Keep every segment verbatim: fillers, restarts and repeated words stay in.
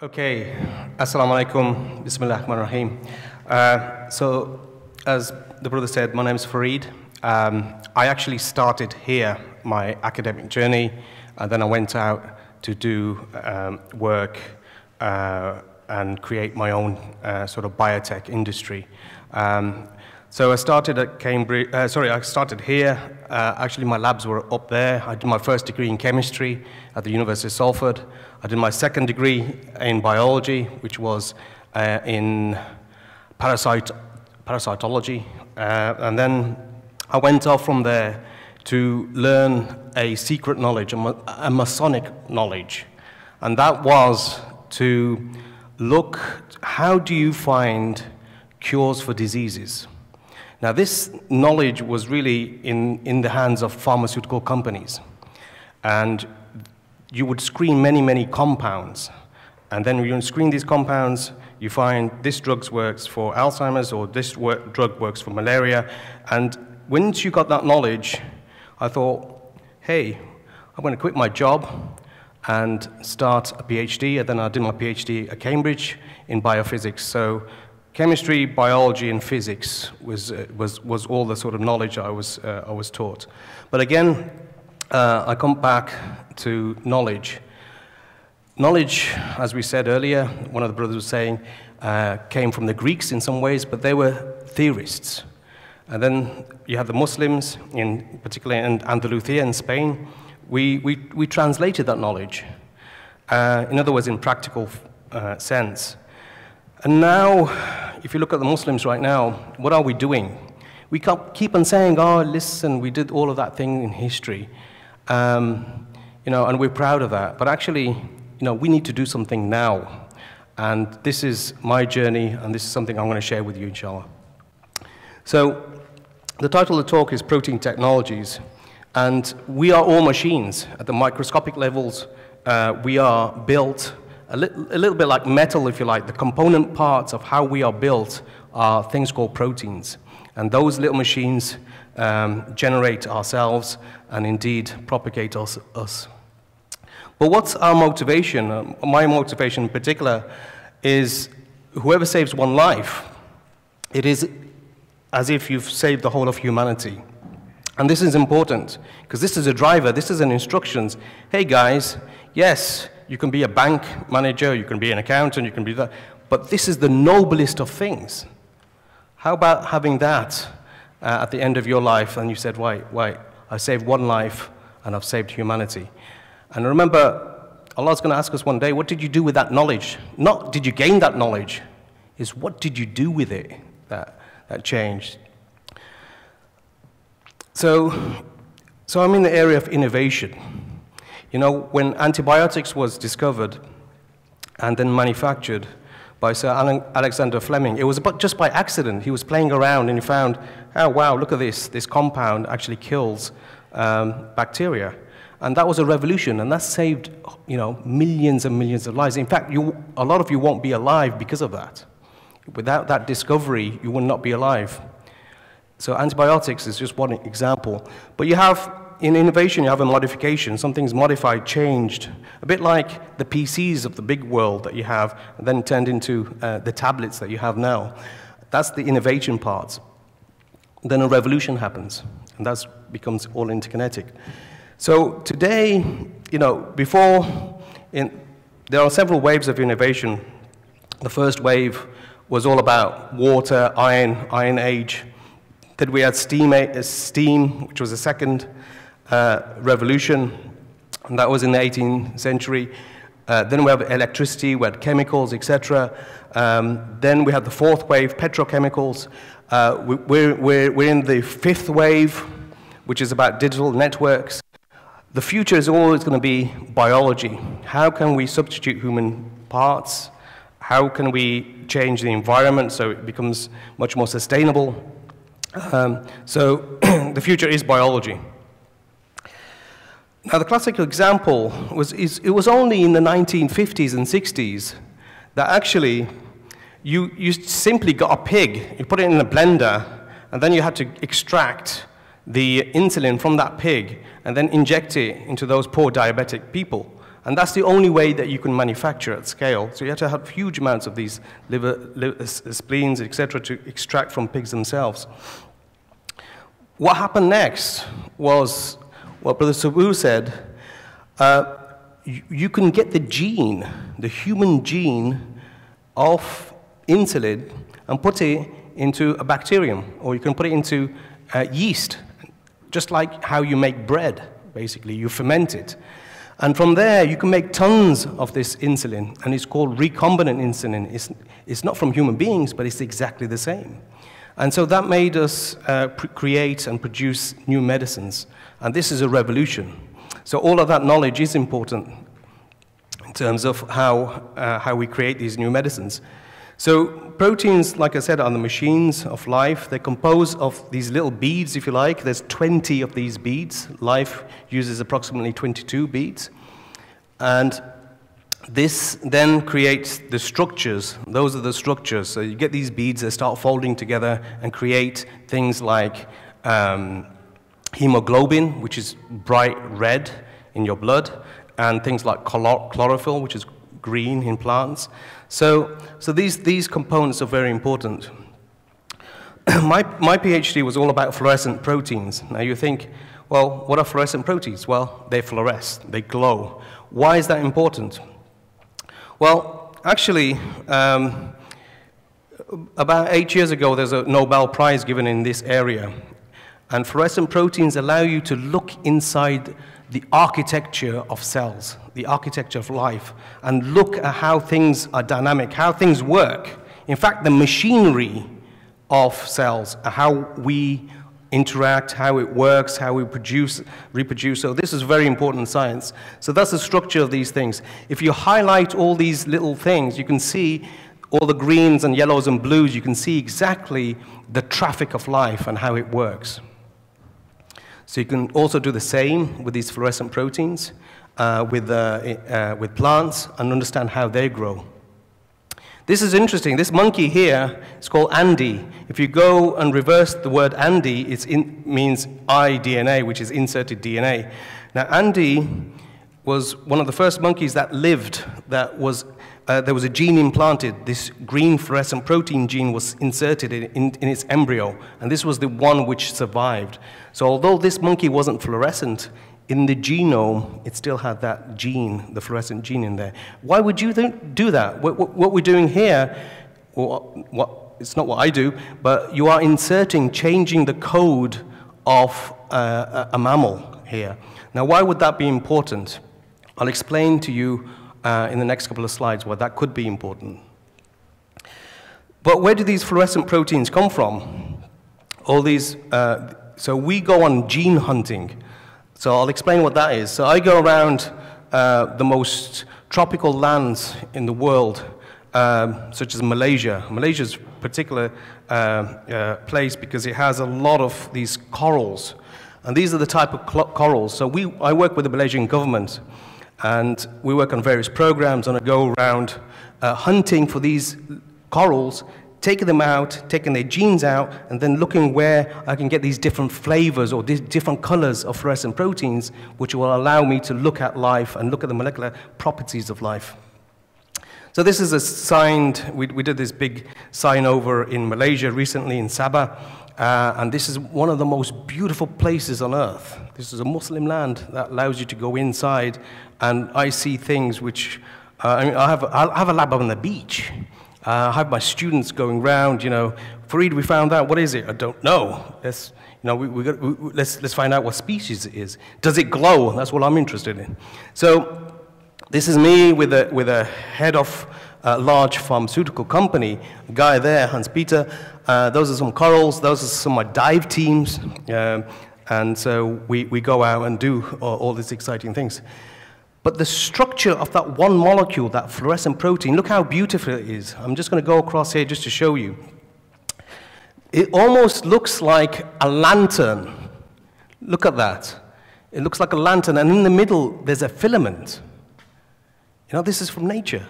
Okay, assalamu alaikum, bismillahirrahmanirrahim. Uh, so, as the brother said, my name is Fareed. Um, I actually started here my academic journey, and then I went out to do um, work uh, and create my own uh, sort of biotech industry. Um, so I started at Cambridge. Uh, sorry, I started here. Uh, actually, my labs were up there. I did my first degree in chemistry at the University of Salford. I did my second degree in biology, which was uh, in parasite, parasitology. Uh, and then I went off from there to learn a secret knowledge, a Masonic knowledge. And that was to look, how do you find cures for diseases? Now, this knowledge was really in, in the hands of pharmaceutical companies. And you would screen many, many compounds. And then when you screen these compounds, you find this drug works for Alzheimer's, or this work, drug works for malaria. And once you got that knowledge, I thought, hey, I'm going to quit my job and start a PhD. And then I did my PhD at Cambridge in biophysics. So chemistry, biology, and physics was, uh, was, was all the sort of knowledge I was, uh, I was taught. But again, Uh, I come back to knowledge. Knowledge, as we said earlier, one of the brothers was saying, uh, came from the Greeks in some ways, but they were theorists. And then you have the Muslims, in particularly in Andalusia in Spain. We, we, we translated that knowledge, uh, in other words, in practical uh, sense. And now, if you look at the Muslims right now, what are we doing? We keep on saying, oh, listen, we did all of that thing in history. Um, you know, and we're proud of that. But actually, you know, we need to do something now. And this is my journey, and this is something I'm going to share with you, inshallah. So the title of the talk is Protein Technologies. And we are all machines. At the microscopic levels, uh, we are built a, li a little bit like metal, if you like. The component parts of how we are built are things called proteins. And those little machines um, generate ourselves and indeed propagate us, us. But what's our motivation? Um, my motivation in particular is whoever saves one life, it is as if you've saved the whole of humanity. And this is important, because this is a driver, this is an instructions. Hey guys, yes, you can be a bank manager, you can be an accountant, you can be that, but this is the noblest of things. How about having that uh, at the end of your life, and you said, wait, wait, I've saved one life, and I've saved humanity. And remember, Allah's going to ask us one day, what did you do with that knowledge? Not did you gain that knowledge, is what did you do with it that, that changed? So, so I'm in the area of innovation. You know, when antibiotics was discovered and then manufactured, by Sir Alexander Fleming. It was about just by accident. He was playing around and he found, oh wow, look at this. This compound actually kills um, bacteria. And that was a revolution, and that saved, you know, millions and millions of lives. In fact, you, a lot of you won't be alive because of that. Without that discovery, you will not be alive. So antibiotics is just one example. But you have, in innovation, you have a modification. Something's modified, changed, a bit like the P Cs of the big world that you have, and then turned into uh, the tablets that you have now. That's the innovation part. Then a revolution happens, and that becomes all interkinetic. So today, you know, before, in, there are several waves of innovation. The first wave was all about water, iron, iron age. Then we had steam, steam which was the second. Uh, revolution, and that was in the eighteenth century. Uh, then we have electricity, we had chemicals, et cetera. Um, then we had the fourth wave, petrochemicals. Uh, we, we're, we're, we're in the fifth wave, which is about digital networks. The future is always going to be biology. How can we substitute human parts? How can we change the environment so it becomes much more sustainable? Um, so the future is biology. Now, the classical example was is, it was only in the nineteen fifties and sixties that actually you, you simply got a pig, you put it in a blender, and then you had to extract the insulin from that pig and then inject it into those poor diabetic people. And that's the only way that you can manufacture at scale. So you have to have huge amounts of these liver, liver spleens, et cetera, to extract from pigs themselves. What happened next was what Brother Sabu said. Uh, you, you can get the gene, the human gene of insulin, and put it into a bacterium, or you can put it into uh, yeast, just like how you make bread, basically. You ferment it. And from there, you can make tons of this insulin, and it's called recombinant insulin. It's, it's not from human beings, but it's exactly the same. And so that made us uh, create and produce new medicines. And this is a revolution. So all of that knowledge is important in terms of how, uh, how we create these new medicines. So proteins, like I said, are the machines of life. They're composed of these little beads, if you like. There's twenty of these beads. Life uses approximately twenty-two beads. And this then creates the structures. Those are the structures. So you get these beads, they start folding together and create things like um, hemoglobin, which is bright red in your blood, and things like chlor chlorophyll, which is green in plants. So, so these, these components are very important. my, my PhD was all about fluorescent proteins. Now you think, well, what are fluorescent proteins? Well, they fluoresce, they glow. Why is that important? Well, actually, um, about eight years ago, there's a Nobel Prize given in this area. And fluorescent proteins allow you to look inside the architecture of cells, the architecture of life, and look at how things are dynamic, how things work. In fact, the machinery of cells, how we interact, how it works, how we produce, reproduce. So this is very important science. So that's the structure of these things. If you highlight all these little things, you can see all the greens and yellows and blues, you can see exactly the traffic of life and how it works. So you can also do the same with these fluorescent proteins, uh, with, uh, uh, with plants, and understand how they grow. This is interesting. This monkey here is called Andy. If you go and reverse the word Andy, it means i D N A, which is inserted D N A. Now, Andy was one of the first monkeys that lived, that was, uh, there was a gene implanted. This green fluorescent protein gene was inserted in, in, in its embryo, and this was the one which survived. So although this monkey wasn't fluorescent, in the genome, it still had that gene, the fluorescent gene in there. Why would you do that? What, what, what we're doing here, or what, it's not what I do, but you are inserting, changing the code of uh, a, a mammal here. Now, why would that be important? I'll explain to you uh, in the next couple of slides why that could be important. But where do these fluorescent proteins come from? All these, uh, so we go on gene hunting. So I'll explain what that is. So I go around uh, the most tropical lands in the world, um, such as Malaysia. Malaysia's a particular uh, uh, place because it has a lot of these corals. And these are the type of corals. So we, I work with the Malaysian government, and we work on various programs, and I go around uh, hunting for these corals, taking them out, taking their genes out, and then looking where I can get these different flavors or these different colors of fluorescent proteins, which will allow me to look at life and look at the molecular properties of life. So this is a signed, we, we did this big sign over in Malaysia recently in Sabah, uh, and this is one of the most beautiful places on earth. This is a Muslim land that allows you to go inside, and I see things which, uh, I mean, I have, I have a lab on the beach. Uh, I have my students going round, you know, Fareed, we found out, what is it? I don't know. Let's, you know, we, we got, we, let's, let's find out what species it is. Does it glow? That's what I'm interested in. So this is me with a, with a head of a large pharmaceutical company, a guy there, Hans Peter. Uh, those are some corals. Those are some of my dive teams. Um, and so we, we go out and do all, all these exciting things. But the structure of that one molecule, that fluorescent protein, look how beautiful it is. I'm just going to go across here just to show you. It almost looks like a lantern. Look at that. It looks like a lantern. And in the middle, there's a filament. You know, this is from nature.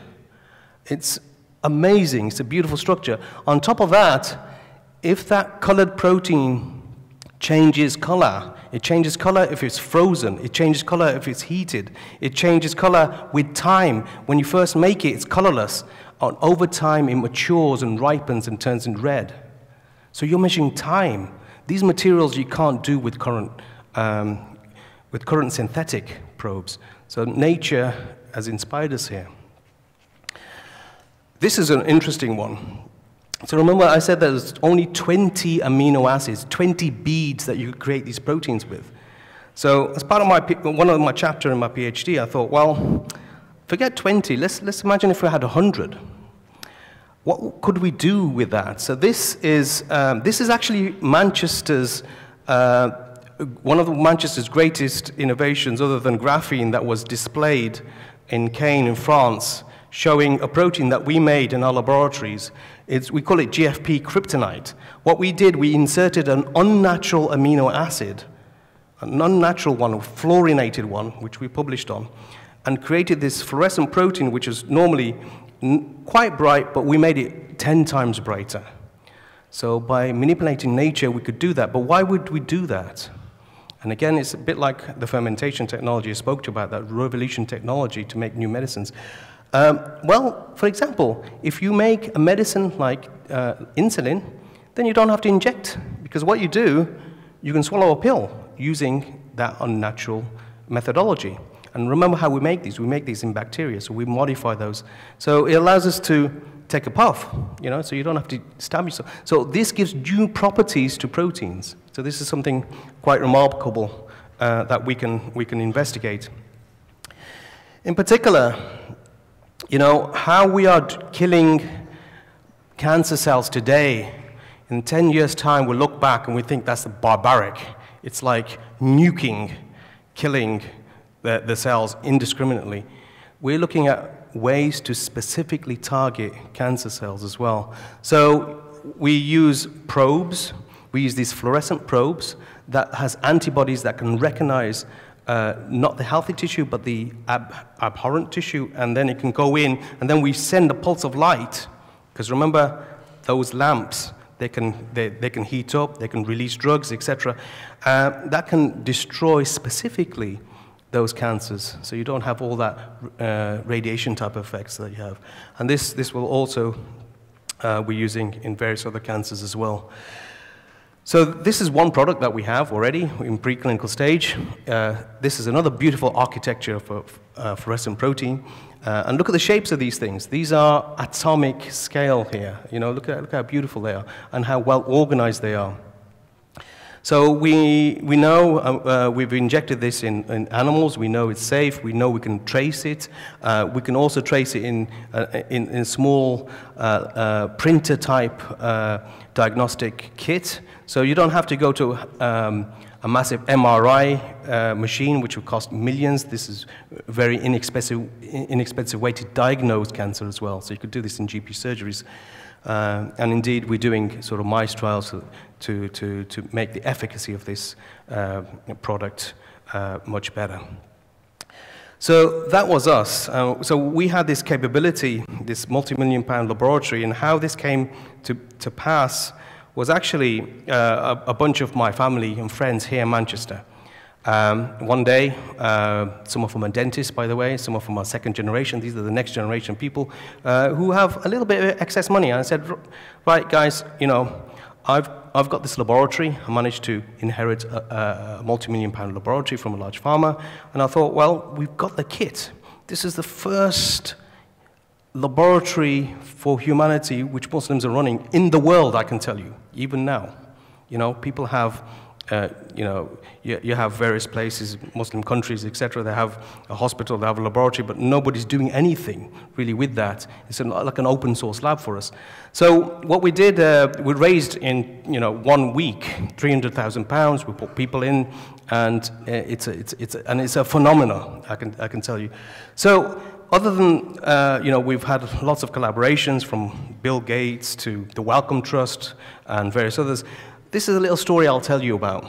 It's amazing. It's a beautiful structure. On top of that, if that colored protein changes color. It changes color if it's frozen. It changes color if it's heated. It changes color with time. When you first make it, it's colorless. Over time, it matures and ripens and turns in red. So you're measuring time. These materials you can't do with current, um, with current synthetic probes. So nature has inspired us here. This is an interesting one. So remember I said that there's only twenty amino acids, twenty beads that you could create these proteins with. So as part of my, one of my chapter in my PhD, I thought, well, forget twenty, let's, let's imagine if we had one hundred. What could we do with that? So this is, um, this is actually Manchester's, uh, one of the Manchester's greatest innovations other than graphene that was displayed in Caen in France, showing a protein that we made in our laboratories. It's, we call it G F P kryptonite. What we did, we inserted an unnatural amino acid, an unnatural one, a fluorinated one, which we published on, and created this fluorescent protein, which is normally n quite bright, but we made it ten times brighter. So by manipulating nature, we could do that. But why would we do that? And again, it's a bit like the fermentation technology I spoke to about, that revolution technology to make new medicines. Um, well, for example, if you make a medicine like uh, insulin, then you don't have to inject, because what you do, you can swallow a pill using that unnatural methodology. And remember how we make these. We make these in bacteria, so we modify those. So it allows us to take a puff, you know, so you don't have to stab yourself. So this gives new properties to proteins. So this is something quite remarkable uh, that we can, we can investigate. In particular, you know, how we are killing cancer cells today, in ten years' time, we'll look back and we think that's barbaric. It's like nuking, killing the, the cells indiscriminately. We're looking at ways to specifically target cancer cells as well. So we use probes. We use these fluorescent probes that has antibodies that can recognize Uh, not the healthy tissue, but the ab abhorrent tissue, and then it can go in, and then we send a pulse of light. Because remember, those lamps, they can, they, they can heat up, they can release drugs, et cetera. Uh, that can destroy specifically those cancers, so you don't have all that uh, radiation type effects that you have. And this, this will also, uh, we're using in various other cancers as well. So this is one product that we have already in preclinical stage. Uh, this is another beautiful architecture for uh, fluorescent protein. Uh, and look at the shapes of these things. These are atomic scale here. You know, look at, look how beautiful they are and how well organized they are. So we, we know uh, uh, we've injected this in, in animals. We know it's safe. We know we can trace it. Uh, we can also trace it in, uh, in, in small uh, uh, printer-type uh, diagnostic kit. So you don't have to go to um, a massive M R I uh, machine, which would cost millions. This is a very inexpensive, inexpensive way to diagnose cancer as well. So you could do this in G P surgeries. Uh, and indeed, we're doing sort of mice trials to, to, to make the efficacy of this uh, product uh, much better. So that was us. Uh, so we had this capability, this multi-million pound laboratory, and how this came to, to pass was actually uh, a, a bunch of my family and friends here in Manchester. Um, one day, uh, some of them are dentists, by the way, some of them are second generation, these are the next generation people, uh, who have a little bit of excess money. And I said, right, guys, you know, I've, I've got this laboratory. I managed to inherit a, a multi-million pound laboratory from a large pharma. And I thought, well, we've got the kit. This is the first laboratory for humanity, which Muslims are running in the world, I can tell you, even now. You know, people have, uh, you know, you, you have various places, Muslim countries, et cetera. They have a hospital, they have a laboratory, but nobody's doing anything really with that. It's an, like an open source lab for us. So what we did, uh, we raised in, you know, one week, three hundred thousand pounds. We put people in, and it's a, it's it's a, and it's a phenomenon. I can I can tell you. So. Other than, uh, you know, we've had lots of collaborations from Bill Gates to the Wellcome Trust and various others. This is a little story I'll tell you about.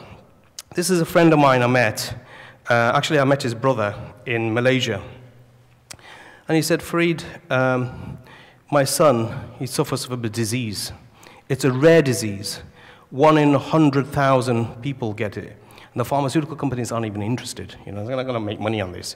This is a friend of mine I met. Uh, actually, I met his brother in Malaysia. And he said, Fareed, um, my son, he suffers from a disease. It's a rare disease. one in one hundred thousand people get it. And the pharmaceutical companies aren't even interested. You know, they're not going to make money on this.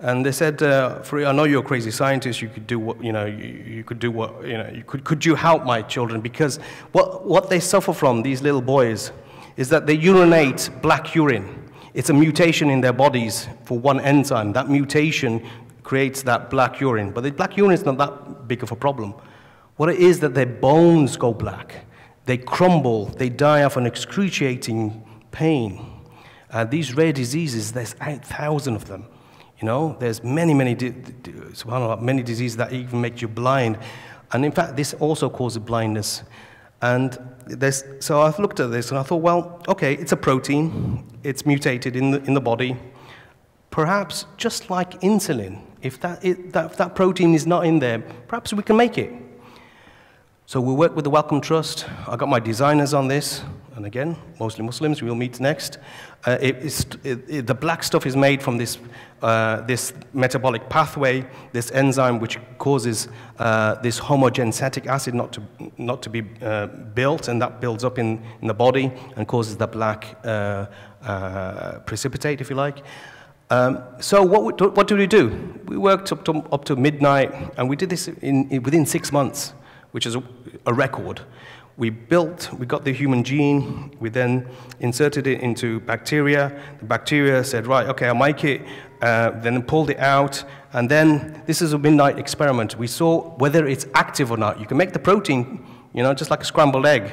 And they said, uh, Fareed, I know you're a crazy scientist. You could do what, you know, you, you could do what, you know, you could, could you help my children? Because what, what they suffer from, these little boys, is that they urinate black urine. It's a mutation in their bodies for one enzyme. That mutation creates that black urine. But the black urine is not that big of a problem. What it is that their bones go black. They crumble. They die of an excruciating pain. Uh, these rare diseases, there's eight thousand of them. You know, there's many, many, subhanAllah, many diseases that even make you blind. And in fact, this also causes blindness. And there's, so I've looked at this and I thought, well, okay, it's a protein. It's mutated in the, in the body. Perhaps just like insulin, if that, it, that, if that protein is not in there, perhaps we can make it. So we work with the Wellcome Trust. I got my designers on this. And again, mostly Muslims, we'll meet next. Uh, it, it, it, the black stuff is made from this, uh, this metabolic pathway, this enzyme which causes uh, this homogentisic acid not to, not to be uh, built, and that builds up in, in the body and causes the black uh, uh, precipitate, if you like. Um, so what, do, what do we do? We worked up to, up to midnight, and we did this in, in, within six months, which is a, a record. We built, we got the human gene, we then inserted it into bacteria. The bacteria said, right, okay, I'll make it, uh, then pulled it out. And then this is a midnight experiment. We saw whether it's active or not. You can make the protein, you know, just like a scrambled egg.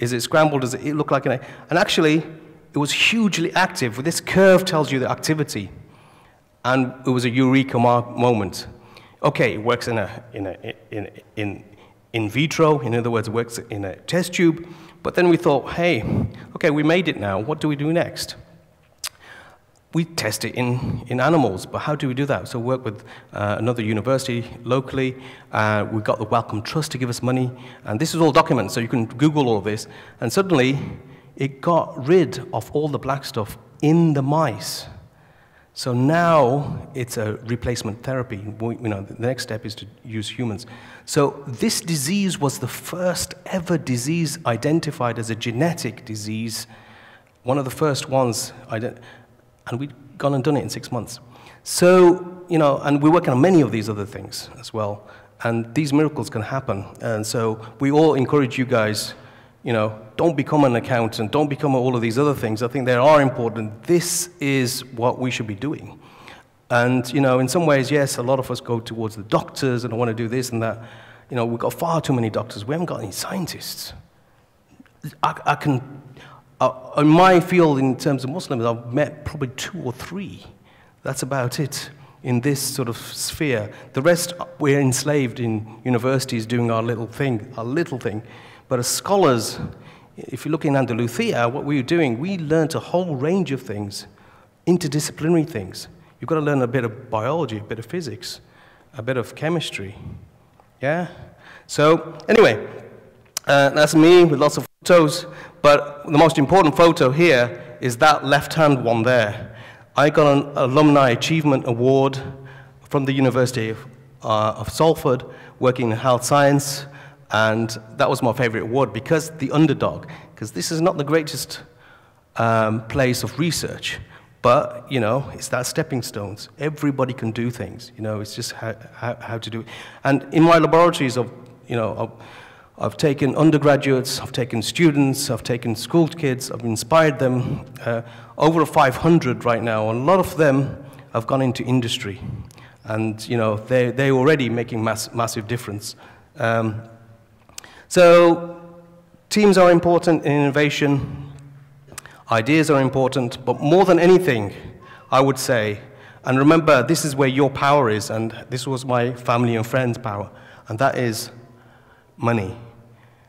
Is it scrambled? Does it look like an egg? And actually, it was hugely active. This curve tells you the activity. And it was a eureka moment. Okay, it works in a, in a, in, in, in vitro, in other words, it works in a test tube. But then we thought, hey, okay, we made it now. What do we do next? We test it in, in animals, but how do we do that? So we worked with uh, another university locally. Uh, we got the Wellcome Trust to give us money. And this is all documents, so you can Google all this. And suddenly, it got rid of all the black stuff in the mice. So now it's a replacement therapy. We, you know, the next step is to use humans. So this disease was the first ever disease identified as a genetic disease, one of the first ones, and we'd gone and done it in six months. So, you know, and we're working on many of these other things as well, and these miracles can happen. And so we all encourage you guys, you know, don't become an accountant, don't become all of these other things. I think they are important. This is what we should be doing. And, you know, in some ways, yes, a lot of us go towards the doctors and I want to do this and that. You know, we've got far too many doctors. We haven't got any scientists. I, I can, I, in my field, in terms of Muslims, I've met probably two or three. That's about it in this sort of sphere. The rest, we're enslaved in universities doing our little thing, our little thing. But as scholars, if you look in Andalusia, what we were doing, we learned a whole range of things, interdisciplinary things. You've got to learn a bit of biology, a bit of physics, a bit of chemistry, yeah? So anyway, uh, that's me with lots of photos, but the most important photo here is that left-hand one there. I got an Alumni Achievement Award from the University of, uh, of Salford, working in health science. And that was my favorite award, because the underdog, because this is not the greatest um, place of research, but, you know, it's that stepping stones. Everybody can do things, you know, it's just how, how, how to do it. And in my laboratories, I've, you know, I've, I've taken undergraduates, I've taken students, I've taken school kids, I've inspired them. Uh, over five hundred right now, a lot of them have gone into industry. And, you know, they, they're already making mass, massive difference. Um, So, teams are important in innovation, ideas are important, but more than anything, I would say, and remember, this is where your power is, and this was my family and friends' power, and that is money.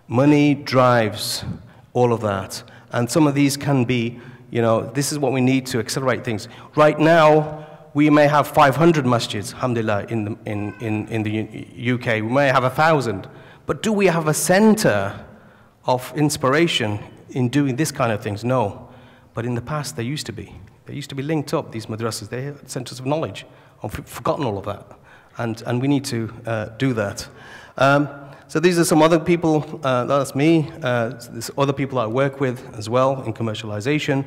Money drives all of that, and some of these can be, you know, this is what we need to accelerate things. Right now, we may have five hundred masjids, alhamdulillah, in the, in, in, in the U K, we may have a thousand. But do we have a center of inspiration in doing this kind of things? No. But in the past, there used to be. They used to be linked up, these madrasas. They had centers of knowledge. I've forgotten all of that. And, and we need to uh, do that. Um, So these are some other people, uh, that's me, uh, there's other people I work with as well in commercialization.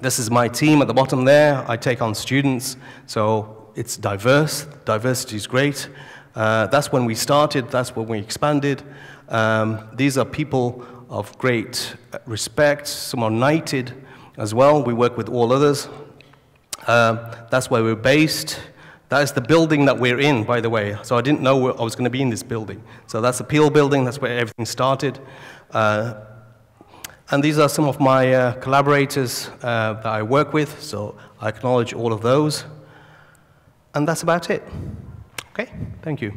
This is my team at the bottom there. I take on students, so it's diverse. Diversity is great. Uh, that's when we started, that's when we expanded. Um, these are people of great respect. Some are knighted as well. We work with all others. Uh, that's where we're based. That is the building that we're in, by the way. So I didn't know I was going to be in this building. So that's the Peel building. That's where everything started. Uh, and these are some of my uh, collaborators uh, that I work with. So I acknowledge all of those. And that's about it. OK, thank you.